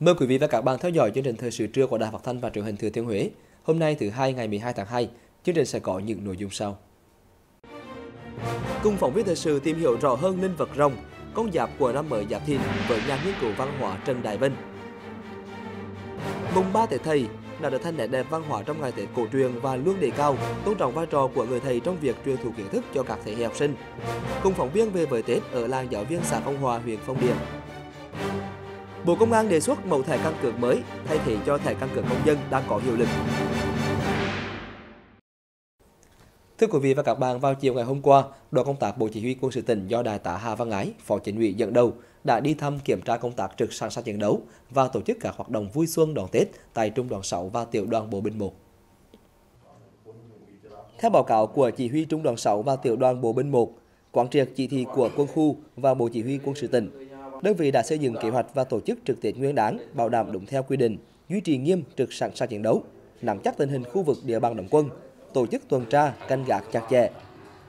Mời quý vị và các bạn theo dõi chương trình Thời sự trưa của Đài Phát thanh và Truyền hình Thừa Thiên Huế. Hôm nay thứ Hai ngày 12 tháng 2, chương trình sẽ có những nội dung sau. Cùng phóng viên thời sự tìm hiểu rõ hơn linh vật rồng, con giáp của năm mới Giáp Thìn với nhà nghiên cứu văn hóa Trần Đại Vinh. Mùng 3 Tết Thầy đã trở thành nét đẹp văn hóa trong ngày Tết cổ truyền và luôn đề cao tôn trọng vai trò của người thầy trong việc truyền thụ kiến thức cho các thế hệ học sinh. Cùng phóng viên về với Tết ở làng giáo viên xã Phong Hòa, huyện Phong Điền. Bộ Công an đề xuất mẫu thẻ căn cước mới thay thế cho thẻ căn cước công dân đang có hiệu lực. Thưa quý vị và các bạn, vào chiều ngày hôm qua, đoàn công tác Bộ Chỉ huy Quân sự tỉnh do Đại tá Hà Văn Ái, Phó Chính ủy dẫn đầu đã đi thăm kiểm tra công tác trực sẵn sàng chiến đấu và tổ chức các hoạt động vui xuân đón Tết tại Trung đoàn 6 và Tiểu đoàn Bộ binh 1. Theo báo cáo của Chỉ huy Trung đoàn 6 và Tiểu đoàn Bộ binh 1, quán triệt chỉ thị của quân khu và Bộ Chỉ huy Quân sự tỉnh, đơn vị đã xây dựng kế hoạch và tổ chức trực Tết Nguyên đán bảo đảm đúng theo quy định, duy trì nghiêm trực sẵn sàng chiến đấu, nắm chắc tình hình khu vực địa bàn đóng quân, tổ chức tuần tra, canh gác chặt chẽ.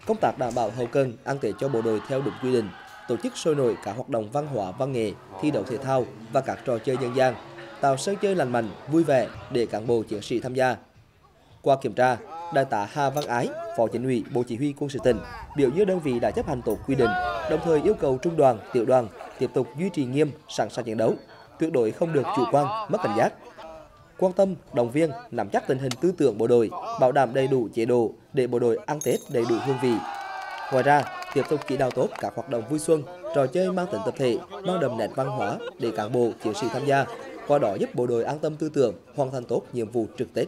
Công tác đảm bảo hậu cần ăn Tết cho bộ đội theo đúng quy định, tổ chức sôi nổi các hoạt động văn hóa văn nghệ, thi đấu thể thao và các trò chơi dân gian, tạo sân chơi lành mạnh, vui vẻ để cán bộ chiến sĩ tham gia. Qua kiểm tra, Đại tá Hà Văn Ái, Phó Chính ủy Bộ Chỉ huy Quân sự tỉnh biểu dương đơn vị đã chấp hành tốt quy định, đồng thời yêu cầu trung đoàn, tiểu đoàn tiếp tục duy trì nghiêm sẵn sàng chiến đấu, tuyệt đối không được chủ quan, mất cảnh giác, quan tâm động viên nắm chắc tình hình tư tưởng bộ đội, bảo đảm đầy đủ chế độ để bộ đội ăn Tết đầy đủ hương vị. Ngoài ra, tiếp tục chỉ đạo tốt các hoạt động vui xuân, trò chơi mang tính tập thể, mang đậm nét văn hóa để cán bộ chiến sĩ tham gia, qua đó giúp bộ đội an tâm tư tưởng, hoàn thành tốt nhiệm vụ trực Tết.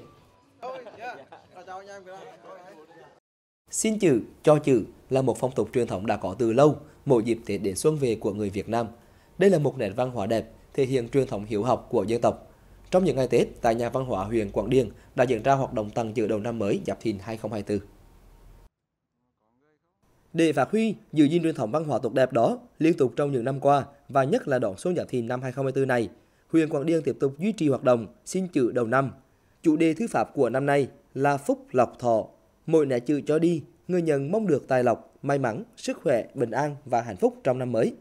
Xin chữ, cho chữ là một phong tục truyền thống đã có từ lâu, mỗi dịp Tết đến xuân về của người Việt Nam. Đây là một nét văn hóa đẹp, thể hiện truyền thống hiếu học của dân tộc. Trong những ngày Tết, tại nhà văn hóa huyện Quảng Điền đã diễn ra hoạt động tặng chữ đầu năm mới Giáp Thìn 2024. Để phát huy, giữ gìn truyền thống văn hóa tốt đẹp đó liên tục trong những năm qua và nhất là đón xuân Giáp Thìn năm 2024 này, huyện Quảng Điền tiếp tục duy trì hoạt động xin chữ đầu năm. Chủ đề thư pháp của năm nay là phúc lộc thọ. Mỗi nét chữ cho đi, người nhận mong được tài lộc, may mắn, sức khỏe, bình an và hạnh phúc trong năm mới.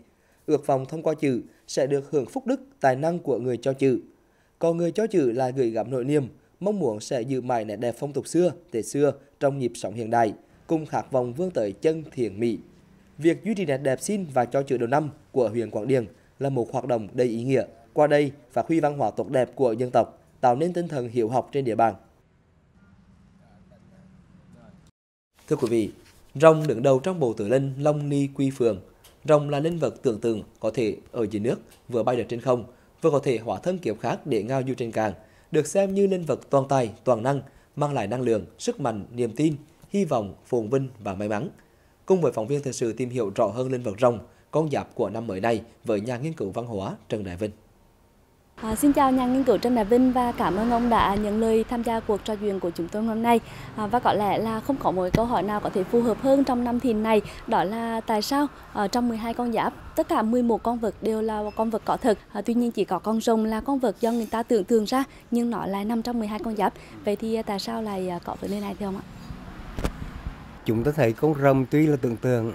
Ước vọng thông qua chữ sẽ được hưởng phúc đức, tài năng của người cho chữ. Còn người cho chữ là gửi gắm nội niềm, mong muốn sẽ giữ mãi nét đẹp phong tục xưa, Tết xưa trong nhịp sống hiện đại, cùng khát vọng vươn tới chân thiện mỹ. Việc duy trì nét đẹp xin và cho chữ đầu năm của huyện Quảng Điền là một hoạt động đầy ý nghĩa. Qua đây, phát huy văn hóa tốt đẹp của dân tộc, tạo nên tinh thần hiếu học trên địa bàn. Thưa quý vị, rồng đứng đầu trong bộ tứ linh Long Ni Quy Phượng. Rồng là linh vật tưởng tượng có thể ở dưới nước, vừa bay được trên không, vừa có thể hóa thân kiếp khác để ngao du trên cạn, được xem như linh vật toàn tài, toàn năng, mang lại năng lượng, sức mạnh, niềm tin, hy vọng, phồn vinh và may mắn. Cùng với phóng viên thời sự tìm hiểu rõ hơn linh vật rồng, con giáp của năm mới này với nhà nghiên cứu văn hóa Trần Đại Vinh. Xin chào nhà nghiên cứu Trần Đại Vinh và cảm ơn ông đã nhận lời tham gia cuộc trò chuyện của chúng tôi hôm nay. Và có lẽ là không có một câu hỏi nào có thể phù hợp hơn trong năm Thìn này, đó là tại sao trong 12 con giáp, tất cả 11 con vật đều là con vật có thật. Tuy nhiên chỉ có con rồng là con vật do người ta tưởng tượng ra nhưng nó lại nằm trong 12 con giáp. Vậy thì tại sao lại có vấn đề này thưa ông ạ? Chúng ta thấy con rồng tuy là tưởng tượng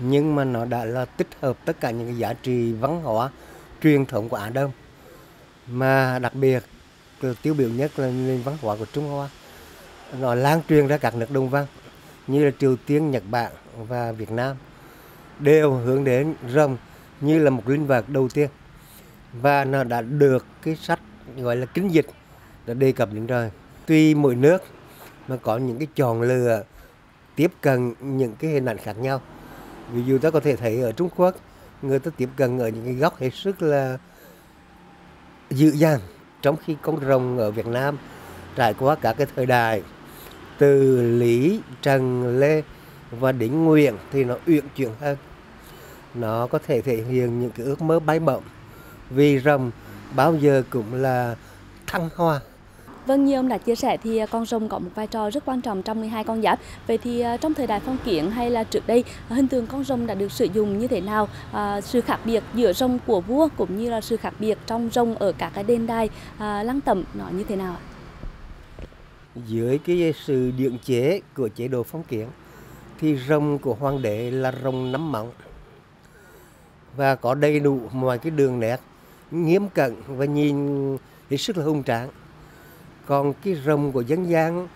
nhưng mà nó đã là tích hợp tất cả những cái giá trị văn hóa truyền thống của Á Đông. Mà đặc biệt tiêu biểu nhất là nền văn hóa của Trung Hoa, nó lan truyền ra các nước Đông Văn như là Triều Tiên, Nhật Bản và Việt Nam đều hướng đến rồng như là một linh vật đầu tiên, và nó đã được cái sách gọi là Kinh Dịch đã đề cập đến rồi. Tuy mỗi nước mà có những cái chọn lựa tiếp cận những cái hình ảnh khác nhau, ví dụ ta có thể thấy ở Trung Quốc người ta tiếp cận ở những cái góc hết sức là dữ dàng, trong khi con rồng ở Việt Nam trải qua cả cái thời đại từ Lý, Trần, Lê và đến Nguyễn thì nó uyển chuyển hơn, nó có thể thể hiện những cái ước mơ bay bổng, vì rồng bao giờ cũng là thăng hoa. Vâng, như ông đã chia sẻ thì con rồng có một vai trò rất quan trọng trong 12 con giáp. Vậy thì trong thời đại phong kiến hay là trước đây, hình tượng con rồng đã được sử dụng như thế nào? Sự khác biệt giữa rồng của vua cũng như là sự khác biệt trong rồng ở các cái đền đài, lăng tẩm nó như thế nào ạ? Dưới cái sự định chế của chế độ phong kiến thì rồng của hoàng đế là rồng nắm móng và có đầy đủ mọi cái đường nét nghiêm cẩn và nhìn hết sức là hùng tráng. Còn cái rồng của dân gian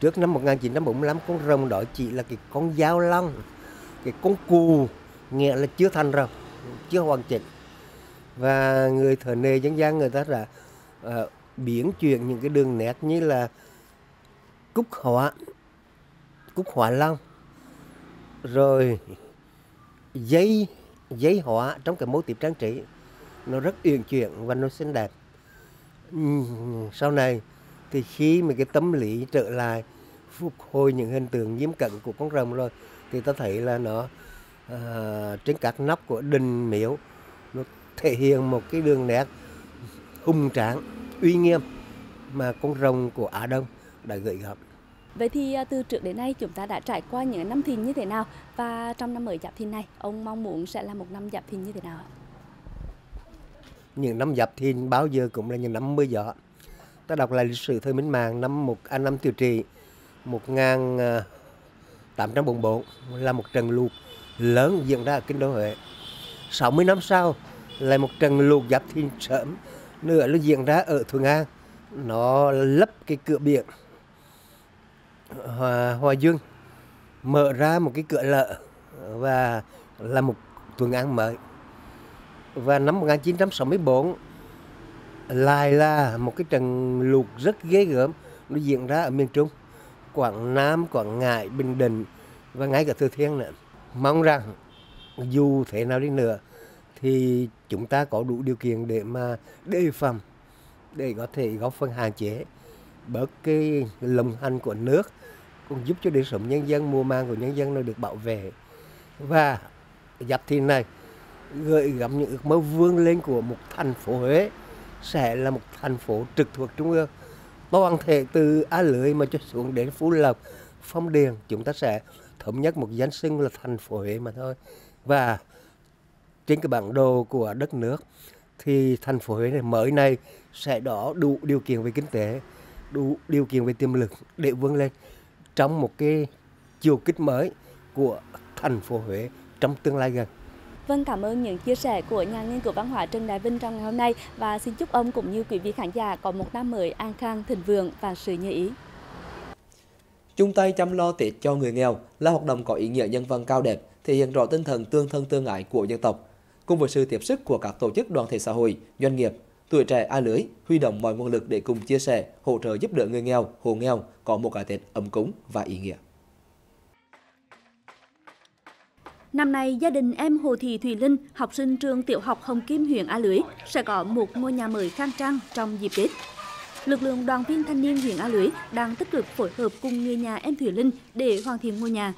trước năm 1945, con rồng đó chỉ là cái con dao long, cái con cù, nghĩa là chưa thành rồng, chưa hoàn chỉnh. Và người thợ nề dân gian người ta đã biến chuyển những cái đường nét như là cúc họa long, rồi giấy họa trong cái mô típ trang trí, nó rất uyển chuyển và nó xinh đẹp. Sau này thì khi mà cái tâm lý trở lại phục hồi những hình tượng nghiêm cẩn của con rồng rồi, thì ta thấy là nó trên các nóc của đình miếu nó thể hiện một cái đường nét hùng tráng, uy nghiêm mà con rồng của Á Đông đã gợi gắm. Vậy thì từ trước đến nay chúng ta đã trải qua những năm Thìn như thế nào, và trong năm mới Giáp Thìn này ông mong muốn sẽ là một năm Giáp Thìn như thế nào ạ? Những năm Giáp Thìn bao giờ cũng là những năm mưa gió. Ta đọc lại lịch sử thời Minh Mạng, năm Tiêu Trì 1844 là một trận lụt lớn diễn ra ở kinh đô Huế. 60 năm sau là một trận lụt Giáp Thìn sớm nữa nó diễn ra ở Thuận An, nó lấp cái cửa biển Hòa Dương, mở ra một cái cửa lợ và là một Thuận An mới. Và năm 1964 lại là một cái trận lụt rất ghê gớm, nó diễn ra ở miền Trung, Quảng Nam, Quảng Ngãi, Bình Định và ngay cả Thừa Thiên nữa. Mong rằng dù thế nào đi nữa thì chúng ta có đủ điều kiện để mà đề phòng, để có thể góp phần hạn chế bớt cái lồng hành của nước, cũng giúp cho đời sống nhân dân, mùa màng của nhân dân nó được bảo vệ. Và Giáp Thìn này gợi gắm những ước mơ vươn lên của một thành phố Huế sẽ là một thành phố trực thuộc trung ương. Toàn thể từ Á Lưới mà cho xuống đến Phú Lộc, Phong Điền, chúng ta sẽ thống nhất một danh xưng là thành phố Huế mà thôi. Và trên cái bản đồ của đất nước thì thành phố Huế này mới này sẽ đó đủ điều kiện về kinh tế, đủ điều kiện về tiềm lực để vươn lên trong một cái chiều kích mới của thành phố Huế trong tương lai gần. Vâng, cảm ơn những chia sẻ của nhà nghiên cứu văn hóa Trần Đại Vinh trong ngày hôm nay, và xin chúc ông cũng như quý vị khán giả có một năm mới an khang, thịnh vượng và sự như ý. Chung tay chăm lo Tết cho người nghèo là hoạt động có ý nghĩa nhân văn cao đẹp, thể hiện rõ tinh thần tương thân tương ái của dân tộc. Cùng với sự tiếp sức của các tổ chức đoàn thể xã hội, doanh nghiệp, tuổi trẻ A Lưới huy động mọi nguồn lực để cùng chia sẻ, hỗ trợ giúp đỡ người nghèo, hộ nghèo có một cái Tết ấm cúng và ý nghĩa. Năm nay, gia đình em Hồ Thị Thùy Linh, học sinh trường tiểu học Hồng Kim, huyện A Lưới, sẽ có một ngôi nhà mới khang trang trong dịp Tết. Lực lượng đoàn viên thanh niên huyện A Lưới đang tích cực phối hợp cùng người nhà em Thùy Linh để hoàn thiện ngôi nhà.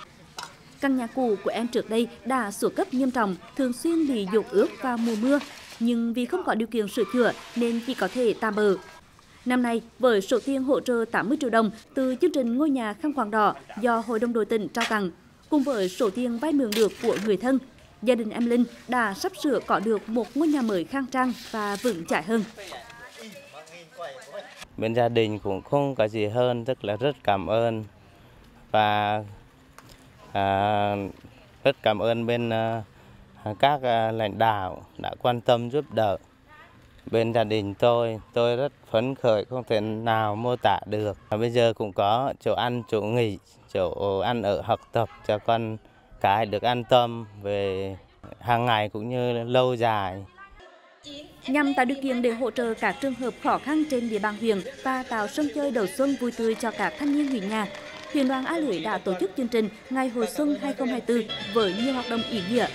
Căn nhà cũ của em trước đây đã xuống cấp nghiêm trọng, thường xuyên bị dột ướt vào mùa mưa, nhưng vì không có điều kiện sửa chữa nên chỉ có thể tạm bợ. Năm nay, với số tiền hỗ trợ 80 triệu đồng từ chương trình Ngôi nhà khăn quàng đỏ do Hội đồng đội tỉnh trao tặng, cùng với số tiền vay mượn được của người thân, gia đình em Linh đã sắp sửa có được một ngôi nhà mới khang trang và vững chãi hơn. Bên gia đình cũng không có gì hơn, tức là rất cảm ơn, và rất cảm ơn bên các lãnh đạo đã quan tâm giúp đỡ bên gia đình tôi. Tôi rất phấn khởi, không thể nào mô tả được. Bây giờ cũng có chỗ ăn, chỗ nghỉ, chỗ ăn ở, học tập cho con cái được an tâm về hàng ngày cũng như lâu dài. Nhằm tạo điều kiện để hỗ trợ các trường hợp khó khăn trên địa bàn huyện và tạo sân chơi đầu xuân vui tươi cho các thanh niên huyện nhà, huyện đoàn A Lưới đã tổ chức chương trình Ngày Hội Xuân 2024 với nhiều hoạt động ý nghĩa.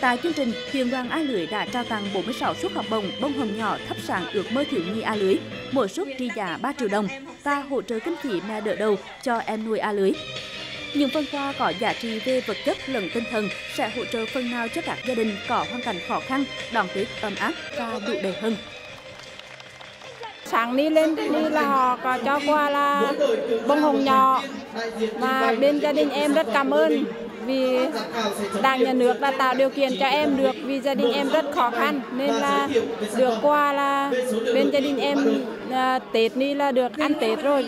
Tại chương trình, huyện đoàn A Lưới đã trao tặng 46 suất học bổng bông hồng nhỏ thắp sáng ước mơ thiếu nhi A Lưới, mỗi suất trị giá 3 triệu đồng và hỗ trợ kinh phí mẹ đỡ đầu cho em nuôi A Lưới. Những phần quà có giá trị về vật chất lẫn tinh thần sẽ hỗ trợ phần nào cho các gia đình có hoàn cảnh khó khăn đón Tết ấm áp và đủ đầy hơn. Sáng đi lên đi là họ có cho quà là bông hồng nhỏ, và bên gia đình em rất cảm ơn vì Đảng, Nhà nước đã tạo điều kiện cho em được, vì gia đình em rất khó khăn nên là được quà là bên gia đình em Tết đi là được ăn Tết rồi.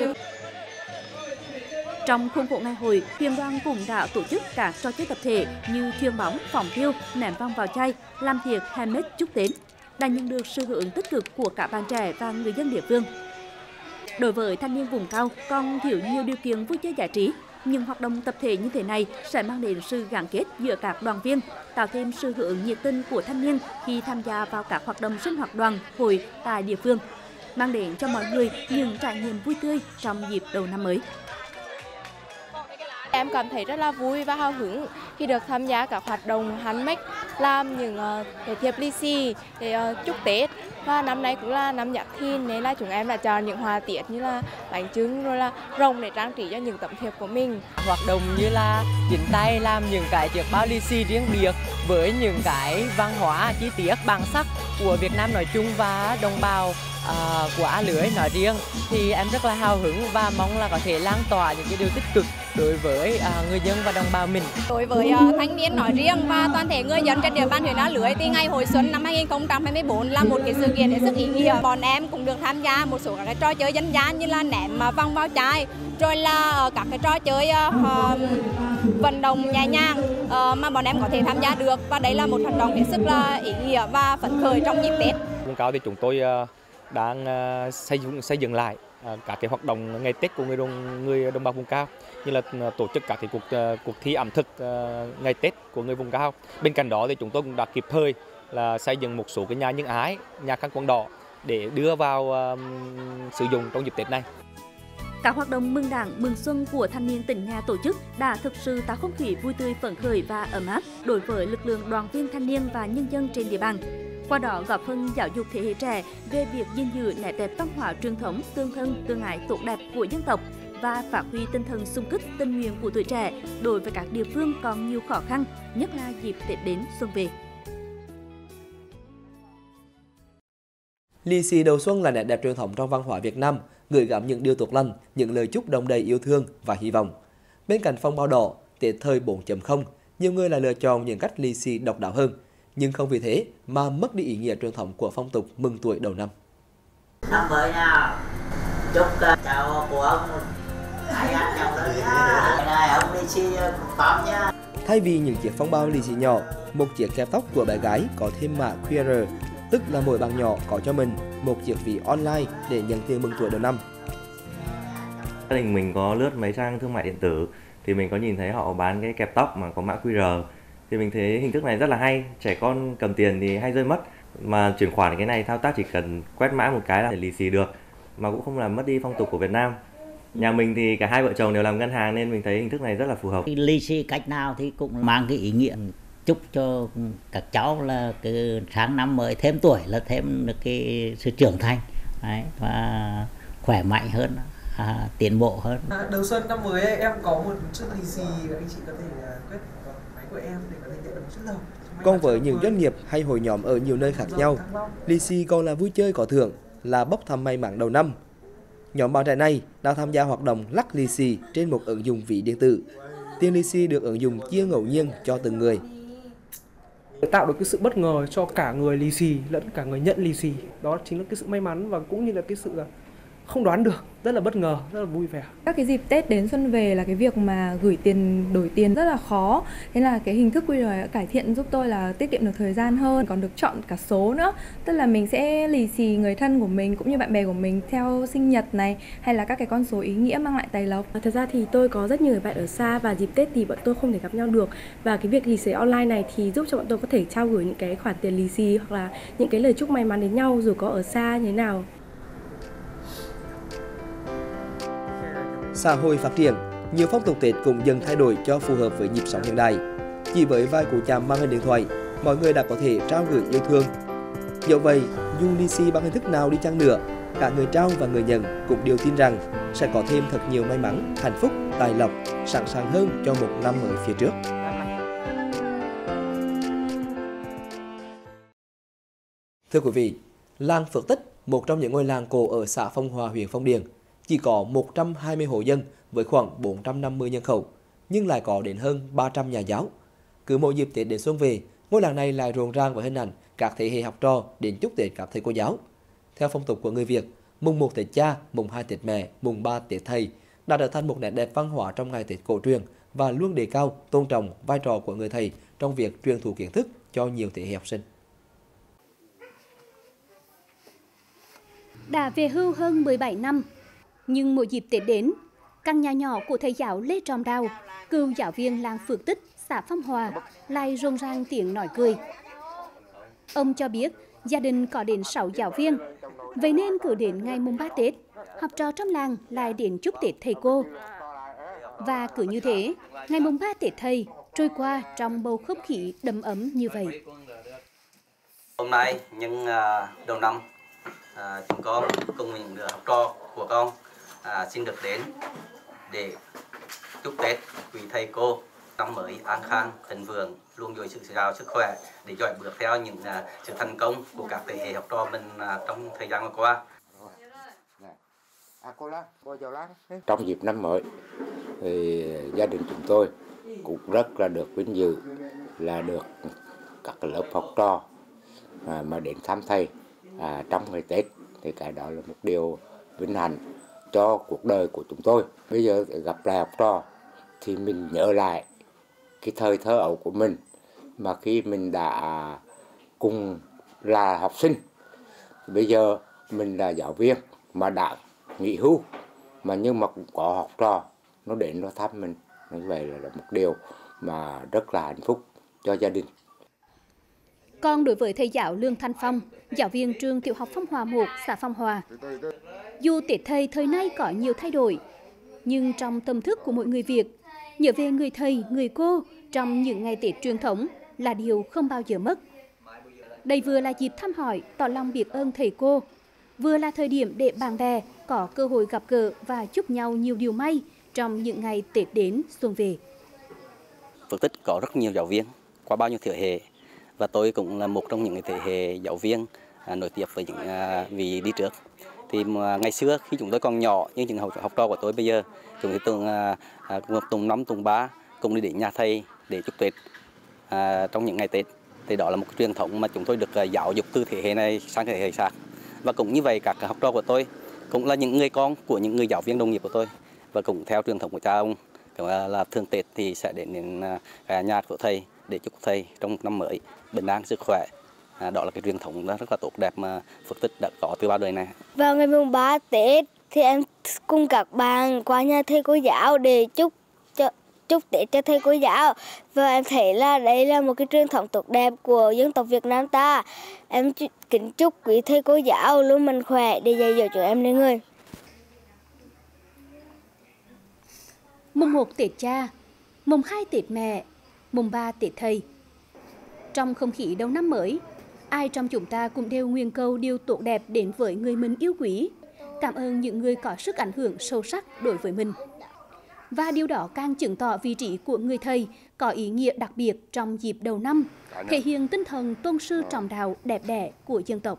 Trong khuôn khổ ngày hội, huyện đoàn cũng đã tổ chức các trò chơi tập thể như khiêu bóng, phỏng thiêu, ném vòng vào chai, làm việc handmade chúc Tết. đã nhận được sự hưởng ứng tích cực của các bạn trẻ và người dân địa phương. Đối với thanh niên vùng cao còn thiếu nhiều điều kiện vui chơi giải trí, những hoạt động tập thể như thế này sẽ mang đến sự gắn kết giữa các đoàn viên, tạo thêm sự hưởng ứng nhiệt tình của thanh niên khi tham gia vào các hoạt động sinh hoạt đoàn, hội tại địa phương, mang đến cho mọi người những trải nghiệm vui tươi trong dịp đầu năm mới. Em cảm thấy rất là vui và hào hứng khi được tham gia các hoạt động handmade, làm những thể thiệp lì xì để chúc Tết. Và năm nay cũng là năm Giáp Thìn nên là chúng em đã chọn những hoa tiết như là bánh trưng rồi là rồng để trang trí cho những tấm thiệp của mình. Hoạt động như là chính tay làm những cái chiếc bao lì xì riêng biệt với những cái văn hóa chi tiết bản sắc của Việt Nam nói chung và đồng bào của A Lưới nói riêng, thì em rất là hào hứng và mong là có thể lan tỏa những cái điều tích cực đối với người dân và đồng bào mình. Đối với thanh niên nói riêng và toàn thể người dân trên địa bàn huyện A Lưới thì ngày hội xuân năm 2024 là một cái sự kiện hết sức ý nghĩa. Bọn em cũng được tham gia một số các trò chơi dân gian như là ném vòng bao chai, rồi là các cái trò chơi vận động nhẹ nhàng mà bọn em có thể tham gia được, và đấy là một hoạt động hết sức là ý nghĩa và phấn khởi trong dịp Tết. Vùng cao thì chúng tôi đang xây dựng lại các cái hoạt động ngày Tết của người đồng bào vùng cao, như là tổ chức các cái cuộc thi ẩm thực ngày Tết của người vùng cao. Bên cạnh đó thì chúng tôi cũng đã kịp thời là xây dựng một số cái nhà nhân ái, nhà khăn quàng đỏ để đưa vào sử dụng trong dịp Tết này. Các hoạt động mừng Đảng, mừng xuân của thanh niên tỉnh nhà tổ chức đã thực sự tạo không khí vui tươi, phấn khởi và ấm áp đối với lực lượng đoàn viên thanh niên và nhân dân trên địa bàn. Qua đó góp phần giáo dục thế hệ trẻ về việc gìn giữ nét đẹp văn hóa truyền thống tương thân tương ái tốt đẹp của dân tộc và phát huy tinh thần xung kích tình nguyện của tuổi trẻ đối với các địa phương còn nhiều khó khăn, nhất là dịp Tết đến xuân về. Lì xì đầu xuân là nét đẹp truyền thống trong văn hóa Việt Nam, gửi gắm những điều tốt lành, những lời chúc đong đầy yêu thương và hy vọng. Bên cạnh phong bao đỏ, Tết thời 4.0, nhiều người lại lựa chọn những cách lì xì độc đáo hơn, nhưng không vì thế mà mất đi ý nghĩa truyền thống của phong tục mừng tuổi đầu năm. Năm mới nha, chúc chào của ông, ông lì xì tóm nha. Thay vì những chiếc phong bao lì xì nhỏ, một chiếc kẹp tóc của bé gái có thêm mã QR, tức là mỗi bạn nhỏ có cho mình một chiếc ví online để nhận tiền mừng tuổi đầu năm. Gia đình mình có lướt mấy trang thương mại điện tử thì mình có nhìn thấy họ bán cái kẹp tóc mà có mã QR. Thì mình thấy hình thức này rất là hay, trẻ con cầm tiền thì hay rơi mất. Mà chuyển khoản cái này thao tác chỉ cần quét mã một cái là lì xì được, mà cũng không làm mất đi phong tục của Việt Nam. Nhà mình thì cả hai vợ chồng đều làm ngân hàng nên mình thấy hình thức này rất là phù hợp. Lì xì cách nào thì cũng mang cái ý nghĩa chúc cho các cháu là cái sáng năm mới thêm tuổi là thêm được cái sự trưởng thành. Đấy, và khỏe mạnh hơn, tiến bộ hơn. Đầu xuân năm mới em có một chút lì xì, anh chị có thể quét của em để có thể nhận được một chút đồng. Còn với những doanh nghiệp hay hội nhóm ở nhiều nơi khác nhau, lì xì còn là vui chơi có thưởng, là bốc thăm may mắn đầu năm. Nhóm bạn trẻ này đã tham gia hoạt động lắc lì xì trên một ứng dụng ví điện tử. Tiền lì xì được ứng dụng chia ngẫu nhiên cho từng người. Tạo được cái sự bất ngờ cho cả người lì xì lẫn cả người nhận lì xì. Đó chính là cái sự may mắn và cũng như là cái sự không đoán được, rất là bất ngờ, rất là vui vẻ. Các cái dịp Tết đến xuân về là cái việc mà gửi tiền, đổi tiền rất là khó. Thế là cái hình thức QR cải thiện giúp tôi là tiết kiệm được thời gian hơn, còn được chọn cả số nữa. Tức là mình sẽ lì xì người thân của mình cũng như bạn bè của mình theo sinh nhật này, hay là các cái con số ý nghĩa mang lại tài lộc. Thật ra thì tôi có rất nhiều người bạn ở xa và dịp Tết thì bọn tôi không thể gặp nhau được. Và cái việc lì xì online này thì giúp cho bọn tôi có thể trao gửi những cái khoản tiền lì xì hoặc là những cái lời chúc may mắn đến nhau dù có ở xa như thế nào. Xã hội phát triển, nhiều phong tục Tết cũng dần thay đổi cho phù hợp với nhịp sống hiện đại. Chỉ với vài cú chạm màn hình điện thoại, mọi người đã có thể trao gửi yêu thương. Dẫu vậy, dù lì xì bằng hình thức nào đi chăng nữa, cả người trao và người nhận cũng đều tin rằng sẽ có thêm thật nhiều may mắn, hạnh phúc, tài lộc, sẵn sàng hơn cho một năm mới phía trước. Thưa quý vị, làng Phước Tích, một trong những ngôi làng cổ ở xã Phong Hòa, huyện Phong Điền, chỉ có 120 hộ dân với khoảng 450 nhân khẩu, nhưng lại có đến hơn 300 nhà giáo. Cứ mỗi dịp Tết đến xuân về, ngôi làng này lại rộn ràng với hình ảnh các thế hệ học trò đến chúc Tết các thầy cô giáo. Theo phong tục của người Việt, mùng 1 Tết cha, mùng 2 Tết mẹ, mùng 3 Tết thầy đã trở thành một nét đẹp văn hóa trong ngày Tết cổ truyền và luôn đề cao, tôn trọng vai trò của người thầy trong việc truyền thụ kiến thức cho nhiều thế hệ học sinh. đã về hưu hơn 17 năm. Nhưng mỗi dịp Tết đến, căn nhà nhỏ của thầy giáo Lê Trọng Đào, cựu giáo viên làng Phước Tích, xã Phong Hòa lại rộn ràng tiếng nói cười. Ông cho biết gia đình có đến 6 giáo viên, vậy nên cứ đến ngày mùng 3 Tết, học trò trong làng lại đến chúc Tết thầy cô. Và cứ như thế, ngày mùng 3 Tết thầy trôi qua trong bầu không khí đầm ấm như vậy. Hôm nay nhân đầu năm, chúng con cùng những đứa học trò của con xin được đến để chúc Tết quý thầy cô năm mới an khang thịnh vượng, luôn dồi sự giàu sức khỏe để dõi bước theo những sự thành công của các thế hệ học trò mình trong thời gian vừa qua. Trong dịp năm mới thì gia đình chúng tôi cũng rất là được vinh dự là được các lớp học trò mà đến thăm thầy trong ngày Tết, thì cái đó là một điều vinh hạnh cho cuộc đời của chúng tôi. Bây giờ gặp lại học trò thì mình nhớ lại cái thời thơ ấu của mình mà khi mình đã cùng là học sinh, bây giờ mình là giáo viên mà đã nghỉ hưu mà nhưng mà cũng có học trò nó đến nó thăm mình, như vậy là một điều mà rất là hạnh phúc cho gia đình. Còn đối với thầy giáo Lương Thanh Phong, giáo viên trường tiểu học Phong Hòa 1, xã Phong Hòa, dù Tết thầy thời nay có nhiều thay đổi, nhưng trong tâm thức của mỗi người Việt, nhớ về người thầy, người cô trong những ngày Tết truyền thống là điều không bao giờ mất. Đây vừa là dịp thăm hỏi, tỏ lòng biết ơn thầy cô, vừa là thời điểm để bạn bè có cơ hội gặp gỡ và chúc nhau nhiều điều may trong những ngày Tết đến xuân về. Phước Tích có rất nhiều giáo viên qua bao nhiêu thế hệ, và tôi cũng là một trong những thế hệ giáo viên nổi tiếng với những vị đi trước. Thì ngày xưa khi chúng tôi còn nhỏ, nhưng những học trò của tôi bây giờ chúng tôi tùng 5, tùng 3 cùng đi đến nhà thầy để chúc Tết trong những ngày Tết. Thì đó là một truyền thống mà chúng tôi được giáo dục từ thế hệ này sang thế hệ khác. Và cũng như vậy các học trò của tôi cũng là những người con của những người giáo viên đồng nghiệp của tôi, và cũng theo truyền thống của cha ông là thường Tết thì sẽ đến nhà của thầy để chúc thầy trong năm mới bình an sức khỏe. Đó là cái truyền thống rất là tốt đẹp mà Phước Tích đã có từ bao đời này. Vào ngày mùng 3 Tết thì em cùng các bạn qua nhà thầy cô giáo để chúc Tết cho thầy cô giáo. Và em thấy là đây là một cái truyền thống tốt đẹp của dân tộc Việt Nam ta. Em kính chúc quý thầy cô giáo luôn mạnh khỏe để dạy dỗ chúng em đến người. Mùng 1 Tết cha, mùng 2 Tết mẹ, mùng 3 Tết thầy. Trong không khí đầu năm mới, ai trong chúng ta cũng đều nguyện cầu điều tốt đẹp đến với người mình yêu quý, cảm ơn những người có sức ảnh hưởng sâu sắc đối với mình. Và điều đó càng chứng tỏ vị trí của người thầy có ý nghĩa đặc biệt trong dịp đầu năm, thể hiện tinh thần tôn sư trọng đạo đẹp đẽ của dân tộc.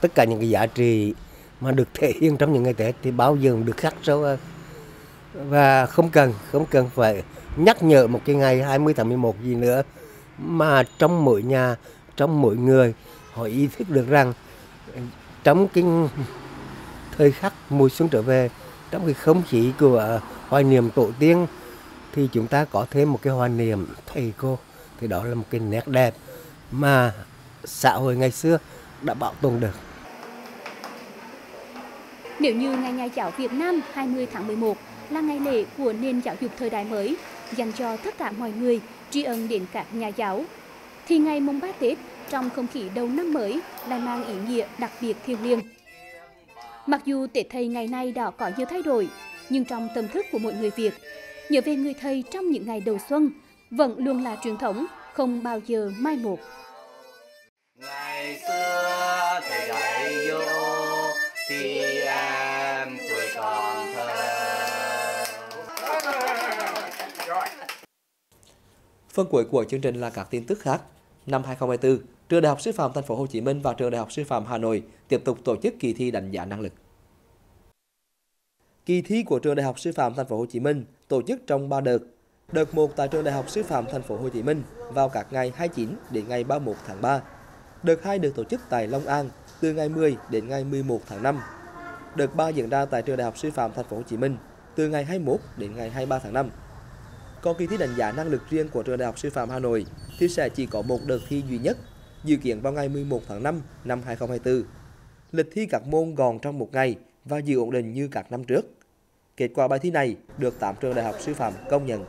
Tất cả những cái giá trị mà được thể hiện trong những ngày Tết thì bao giờ được khắc sâu hơn. Và không cần phải nhắc nhở một cái ngày 20 tháng 11 gì nữa, mà trong mỗi nhà, trong mỗi người họ ý thức được rằng trong cái thời khắc mùa xuân trở về, trong cái không khí của hoài niệm tổ tiên thì chúng ta có thêm một cái hoài niệm thầy cô, thì đó là một cái nét đẹp mà xã hội ngày xưa đã bảo tồn được. Nếu như ngày nhà giáo Việt Nam 20 tháng 11 là ngày lễ của nền giáo dục thời đại mới dành cho tất cả mọi người, tri ân đến các nhà giáo, thì ngày mùng 3 Tết trong không khí đầu năm mới lại mang ý nghĩa đặc biệt thiêng liêng. Mặc dù Tết thầy ngày nay đã có nhiều thay đổi, nhưng trong tâm thức của mỗi người Việt, nhớ về người thầy trong những ngày đầu xuân vẫn luôn là truyền thống không bao giờ mai một. Ngày xưa thầy dạy vô thì em tuổi còn thơ. Phần cuối của chương trình là các tin tức khác. Năm 2024, Trường Đại học Sư phạm Thành phố Hồ Chí Minh và Trường Đại học Sư phạm Hà Nội tiếp tục tổ chức kỳ thi đánh giá năng lực. Kỳ thi của Trường Đại học Sư phạm Thành phố Hồ Chí Minh tổ chức trong 3 đợt. Đợt 1 tại Trường Đại học Sư phạm Thành phố Hồ Chí Minh vào các ngày 29 đến ngày 31 tháng 3. Đợt 2 được tổ chức tại Long An từ ngày 10 đến ngày 11 tháng 5. Đợt 3 diễn ra tại Trường Đại học Sư phạm Thành phố Hồ Chí Minh từ ngày 21 đến ngày 23 tháng 5. Còn kỳ thi đánh giá năng lực riêng của Trường Đại học Sư phạm Hà Nội thì sẽ chỉ có một đợt thi duy nhất dự kiến vào ngày 11 tháng 5 năm 2024. Lịch thi các môn gọn trong một ngày và giữ ổn định như các năm trước. Kết quả bài thi này được 8 trường đại học sư phạm công nhận.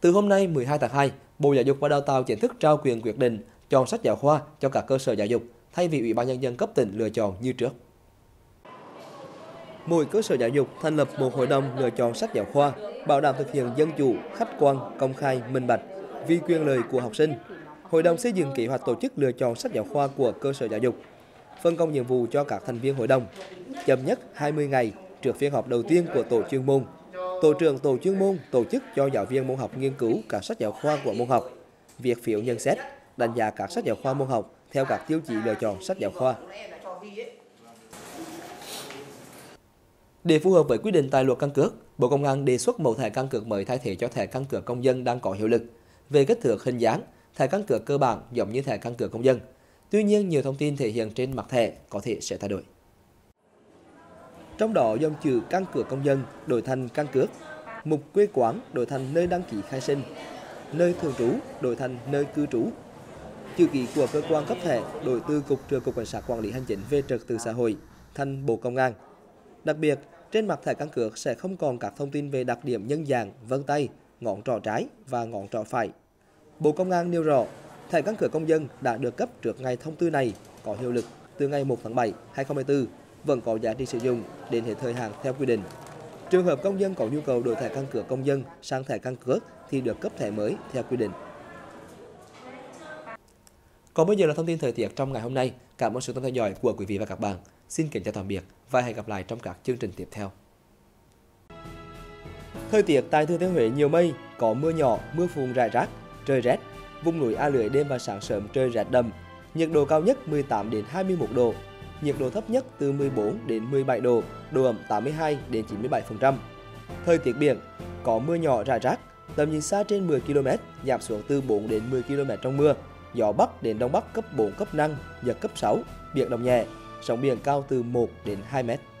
Từ hôm nay 12 tháng 2, Bộ Giáo dục và Đào tạo chính thức trao quyền quyết định chọn sách giáo khoa cho các cơ sở giáo dục thay vì Ủy ban Nhân dân cấp tỉnh lựa chọn như trước. Mỗi cơ sở giáo dục thành lập một hội đồng lựa chọn sách giáo khoa, bảo đảm thực hiện dân chủ, khách quan, công khai, minh bạch, vì quyền lợi của học sinh. Hội đồng xây dựng kế hoạch tổ chức lựa chọn sách giáo khoa của cơ sở giáo dục, phân công nhiệm vụ cho các thành viên hội đồng, chậm nhất 20 ngày trước phiên họp đầu tiên của tổ chuyên môn. Tổ trưởng tổ chuyên môn tổ chức cho giáo viên môn học nghiên cứu các sách giáo khoa của môn học, việc phiếu nhận xét, đánh giá các sách giáo khoa môn học theo các tiêu chí lựa chọn sách giáo khoa. Để phù hợp với quy định tại luật căn cước, Bộ Công an đề xuất mẫu thẻ căn cước mới thay thế cho thẻ căn cước công dân đang có hiệu lực. Về kích thước hình dáng, thẻ căn cước cơ bản giống như thẻ căn cước công dân. Tuy nhiên, nhiều thông tin thể hiện trên mặt thẻ có thể sẽ thay đổi. Trong đó, dòng chữ căn cước công dân đổi thành căn cước, mục quê quán đổi thành nơi đăng ký khai sinh, nơi thường trú đổi thành nơi cư trú. Chữ ký của cơ quan cấp thẻ đổi từ Cục Cảnh sát Quản lý Hành chính về Trật tự xã hội thành Bộ Công an. Đặc biệt, trên mặt thẻ căn cước sẽ không còn các thông tin về đặc điểm nhân dạng, vân tay, ngón trỏ trái và ngón trỏ phải. Bộ Công an nêu rõ, thẻ căn cước công dân đã được cấp trước ngày thông tư này có hiệu lực từ ngày 1 tháng 7, 2024, vẫn có giá trị sử dụng đến hết thời hạn theo quy định. Trường hợp công dân có nhu cầu đổi thẻ căn cước công dân sang thẻ căn cước thì được cấp thẻ mới theo quy định. Còn bây giờ là thông tin thời tiết trong ngày hôm nay. Cảm ơn sự theo dõi của quý vị và các bạn. Xin kính chào tạm biệt và hẹn gặp lại trong các chương trình tiếp theo. Thời tiết tại Thừa Thiên Huế nhiều mây, có mưa nhỏ, mưa phùn rải rác, trời rét. Vùng núi A Lưới đêm và sáng sớm trời rét đậm. Nhiệt độ cao nhất 18 đến 21 độ, nhiệt độ thấp nhất từ 14 đến 17 độ, độ ẩm 82 đến 97%. Thời tiết biển có mưa nhỏ rải rác, tầm nhìn xa trên 10 km, giảm xuống từ 4 đến 10 km trong mưa. Gió bắc đến đông bắc cấp 4 cấp 5, giật cấp 6, biển động nhẹ. Sóng biển cao từ 1 đến 2 mét.